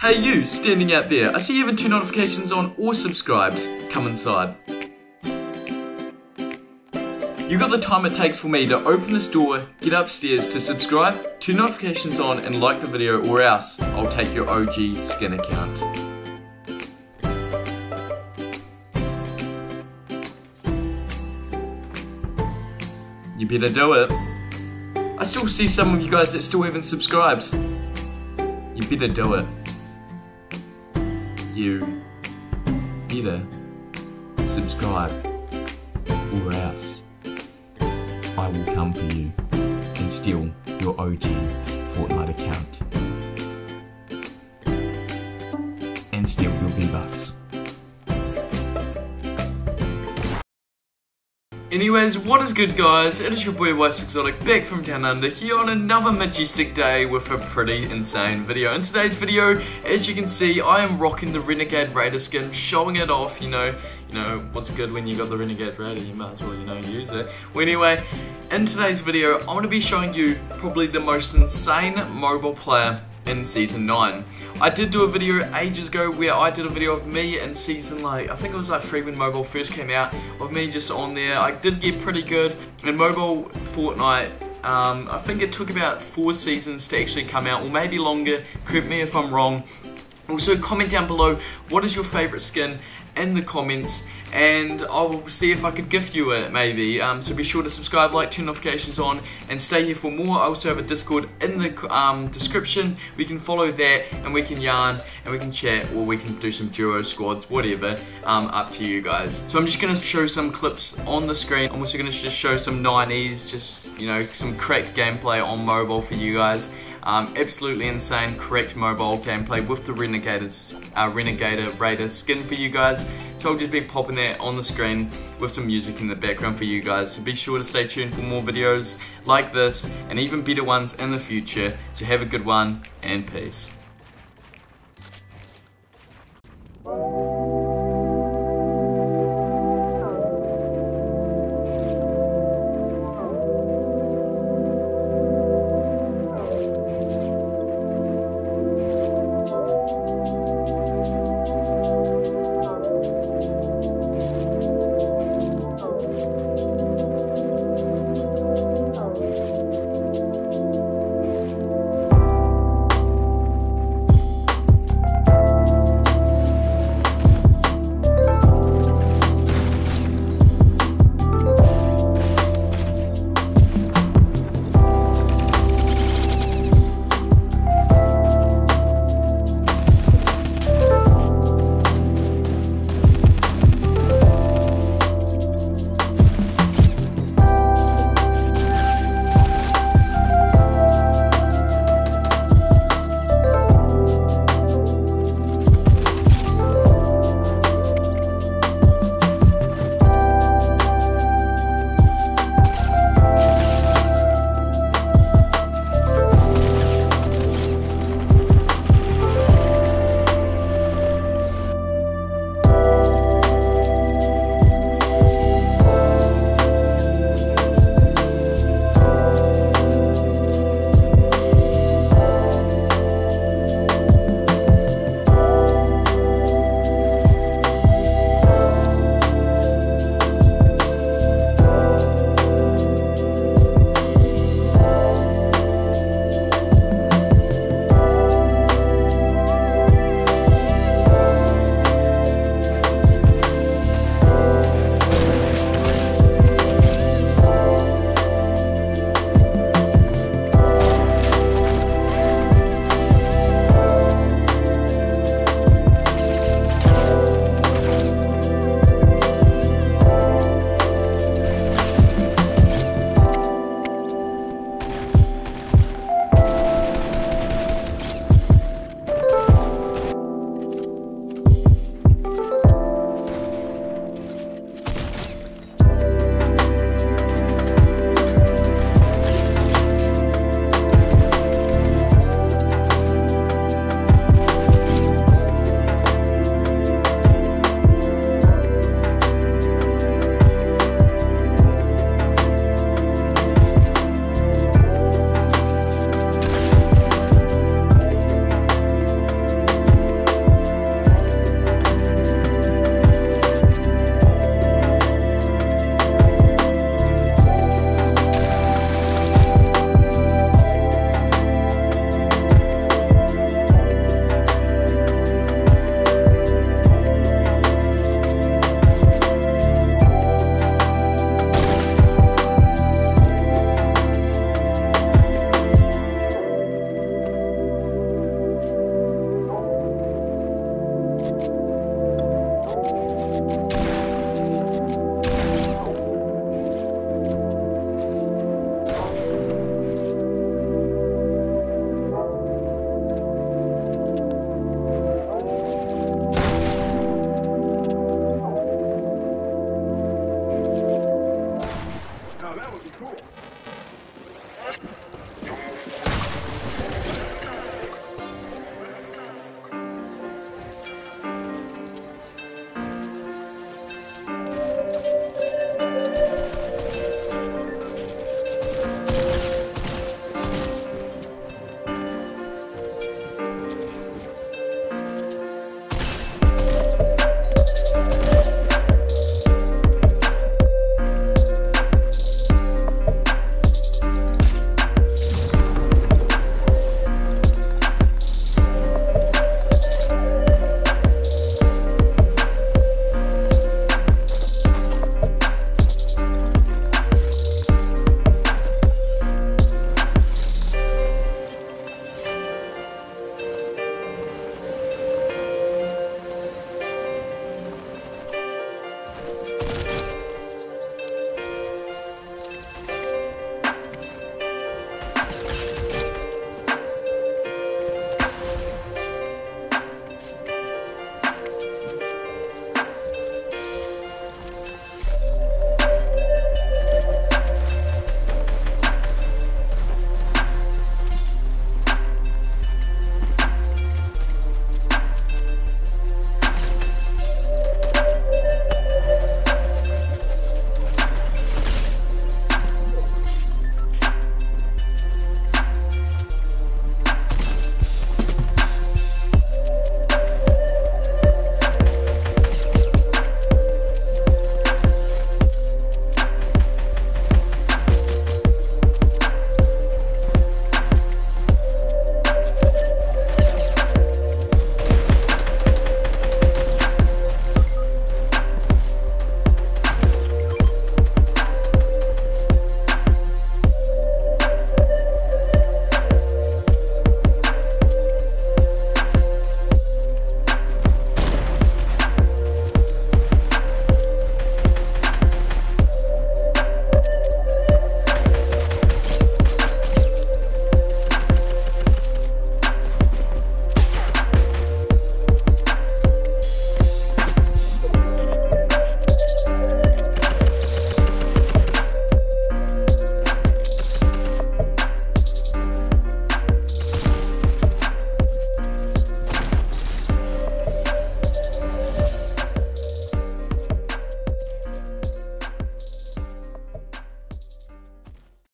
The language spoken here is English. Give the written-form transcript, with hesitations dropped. Hey you, standing out there, I see you have two notifications on or subscribed. Come inside. You got the time it takes for me to open this door, get upstairs to subscribe, turn notifications on and like the video, or else I'll take your OG skin account. You better do it. I still see some of you guys that still haven't subscribed. You better do it. You better subscribe, or else I will come for you and steal your OG Fortnite account and steal your V-Bucks. Anyways, what is good guys, it is your boy WhySoExotic back from Down Under here on another majestic day with a pretty insane video. In today's video, as you can see, I am rocking the Renegade Raider skin, showing it off, you know, what's good when you got the Renegade Raider, you might as well, use it. Well anyway, in today's video, I'm going to be showing you probably the most insane mobile player in season 9. I did do a video ages ago where I did a video of me in season, I think it was free when mobile first came out, of me just on there. I did get pretty good in mobile Fortnite. I think it took about 4 seasons to actually come out, or maybe longer, correct me if I'm wrong. Also comment down below what is your favourite skin in the comments and I will see if I could gift you it maybe. So be sure to subscribe, like, turn notifications on and stay here for more. I also have a Discord in the description. We can follow that and we can yarn and we can chat, or we can do some duo squads, whatever, up to you guys. So I'm just going to show some clips on the screen. I'm also going to just show some 90s, just some cracked gameplay on mobile for you guys. Absolutely insane, correct mobile gameplay with the Renegade Raider skin for you guys. So I'll just be popping that on the screen with some music in the background for you guys. So be sure to stay tuned for more videos like this and even better ones in the future. So have a good one and peace.